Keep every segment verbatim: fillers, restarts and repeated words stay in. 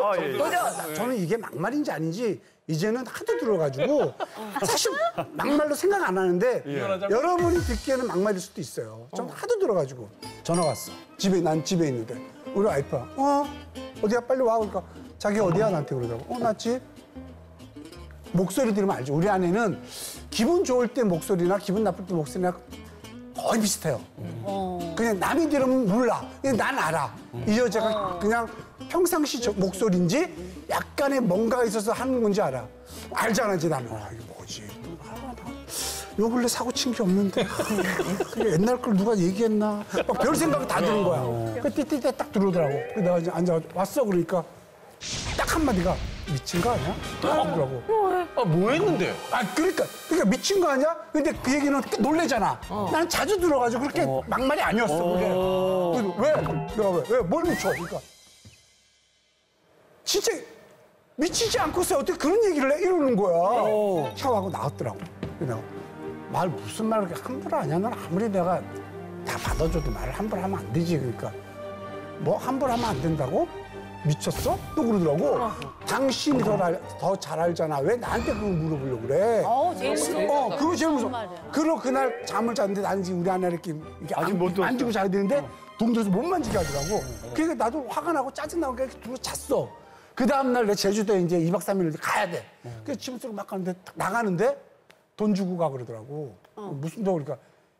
어, 예, 예. 도전! 저는 이게 막말인지 아닌지 이제는 하도 들어가지고 사실 막말로 생각 안 하는데 예. 여러분이 듣기에는 막말일 수도 있어요. 좀 하도 들어가지고 전화가 왔어. 집에, 난 집에 있는데 우리 와이프가 어? 어디야 빨리 와. 그러니까 자기 어디야 나한테 그러더라고. 어, 나 집. 목소리 들으면 알죠. 우리 아내는 기분 좋을 때 목소리나 기분 나쁠 때 목소리나 거의 비슷해요. 음. 그냥 남이 들으면 몰라. 그냥 난 알아. 음. 이 여자가 어. 그냥 평상시 저 목소리인지 약간의 뭔가가 있어서 하는 건지 알아. 알잖아, 이제 나는. 아, 이게 뭐지? 아, 나 요 근래 사고 친 게 없는데. 옛날 걸 누가 얘기했나? 막 별 생각이 다 드는 거야. 어. 그 띠띠띠 딱 들어오더라고. 그래서 내가 이제 앉아 왔어. 그러니까 딱 한마디가 미친 거 아니야? 그러더라고. 아, 뭐 했는데? 아, 그러니까. 그러니까 미친 거 아니야? 근데 그 얘기는 놀래잖아. 어. 나는 자주 들어가지고 그렇게 어. 막말이 아니었어. 어. 그게. 왜? 내가 왜? 왜? 뭘 미쳐? 그러니까. 진짜 미치지 않고서 어떻게 그런 얘기를 해? 이러는 거야. 오. 샤워하고 나왔더라고. 내가 말 무슨 말을 함부로 하냐? 난 아무리 내가 다 받아줘도 말을 함부로 하면 안 되지. 그러니까 뭐 함부로 하면 안 된다고? 미쳤어? 또 그러더라고. 어. 당신이 더 잘 알잖아. 왜 나한테 그걸 물어보려고 그래? 어, 제일 무서워. 어, 그거 제일 무서워. 그리고 그날 잠을 잤는데 나는 지금 우리 아내를 이렇게 안, 만지고 자야 되는데 어. 동들에서 못 만지게 하더라고. 어. 그러니까 나도 화가 나고 짜증나고 이렇게 두고 잤어. 그 다음날 내 제주도에 이제 이박 삼일을 가야 돼. 어. 그래서 집으로 막 가는데 나가는데 돈 주고 가 그러더라고. 어. 무슨 돈 그러니까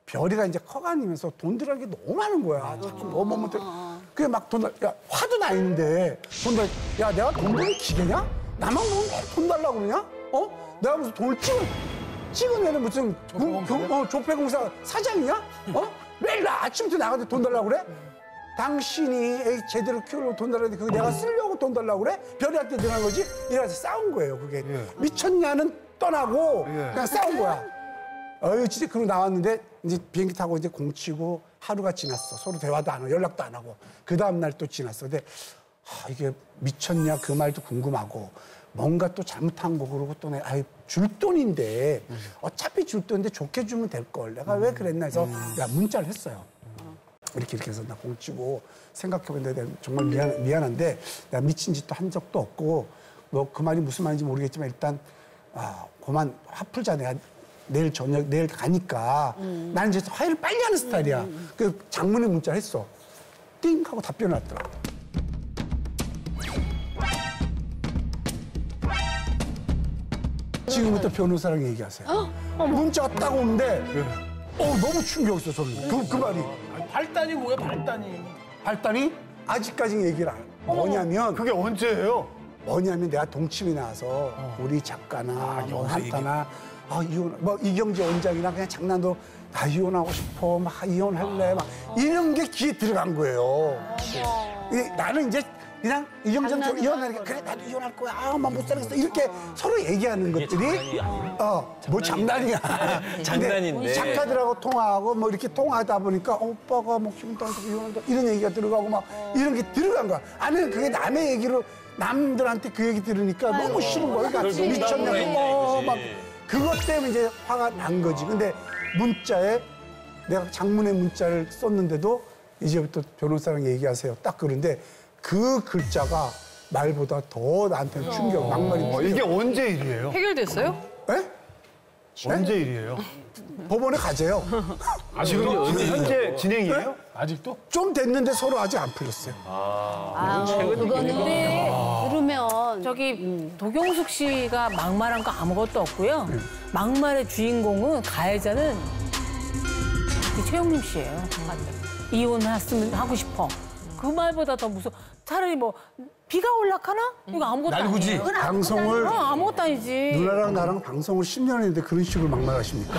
별이가 이제 커가면서 돈 들어간 게 너무 많은 거야. 자꾸 뭐뭐뭐 그게 막 돈, 야, 화도 나 있는데 돈 달, 야, 내가 돈 벌기 기계냐? 나만 보면 돈 달라고 그러냐? 어? 내가 무슨 돈을 찍은, 찍은 애는 무슨 어, 조폐공사 사장이냐? 어? 매일 아침부터 나가서 돈 달라고 그래? 당신이 애 제대로 키우려고 돈 달라고 그래? 그거 내가 쓰려고 돈 달라고 그래? 별이한테 들어간 거지? 이래서 싸운 거예요, 그게. 예. 미쳤냐는 떠나고 예. 그냥 싸운 거야. 어휴, 진짜 그러고 나왔는데 이제 비행기 타고 이제 공치고 하루가 지났어. 서로 대화도 안 하고 연락도 안 하고. 그 다음날 또 지났어. 근데 아, 이게 미쳤냐 그 말도 궁금하고 뭔가 또 잘못한 거 그러고 또 내가 줄 돈인데 어차피 줄 돈인데 좋게 주면 될 걸. 내가 음. 왜 그랬나 해서 야, 문자를 했어요. 음. 이렇게 이렇게 해서 나 공치고 생각해보는데 정말 미안, 미안한데 내가 미친 짓도 한 적도 없고 뭐 그 말이 무슨 말인지 모르겠지만 일단 아, 그만 화풀자 내가. 내일 저녁, 내일 가니까 음. 나는 이제 화해를 빨리 하는 스타일이야. 음. 그 장문의 문자를 했어. 띵! 하고 답변을 왔더라고. 지금부터 변호사랑 얘기하세요. 어? 문자가 딱 오는데 어, 너무 충격이었어, 저는. 그, 그 말이. 발단이 뭐야, 발단이? 발단이? 아직까지는 얘기를 안 해. 뭐냐면 그게 언제예요? 뭐냐면 내가 동침이 나와서 어. 우리 작가나 아, 뭐 한타나 아, 이혼, 뭐, 이경재 원장이랑 그냥 장난도, 나 이혼하고 싶어, 막, 이혼할래, 막, 이런 게 귀에 들어간 거예요. 이, 나는 이제 그냥 이경재한테 이혼하니까, 그래, 나도 이혼할 거야, 아, 막 못 살겠어. 이렇게 어. 서로 얘기하는 것들이, 어, 뭐 장난이야. 장난인데. 작가들하고 통화하고, 뭐 이렇게 통화하다 보니까, 어, 오빠가 뭐 기분 떨어져서 이혼한다, 이런 얘기가 들어가고, 막, 어. 이런 게 들어간 거야. 아니, 그게 남의 얘기로, 남들한테 그 얘기 들으니까 아이고. 너무 싫은 거야. 그러니까 미쳤냐고, 어, 막. 그것 때문에 이제 화가 난 거지. 근데 문자에 내가 장문의 문자를 썼는데도 이제부터 변호사랑 얘기하세요. 딱 그런데 그 글자가 말보다 더 나한테는 충격, 막말이 충격. 이게 언제 일이에요? 해결됐어요? 예? 네? 언제 네? 일이에요? 법원에 가재요. 아직도 현재, 현재 진행이에요? 네? 아직도? 좀 됐는데 서로 아직 안 풀렸어요. 아, 그거는 아, 그러면 저기 음. 도경숙 씨가 막말한 거 아무것도 없고요. 네. 막말의 주인공은 가해자는 이 최영림 씨예요. 음. 이혼했으면 하고 싶어. 그 말보다 더 무서워. 차라리 뭐 비가 올라가나? 이거 아무것도 아니지. 방송을 아, 아무것도 아니지. 누나랑 나랑 방송을 십 년 했는데 그런 식으로 막말하십니까?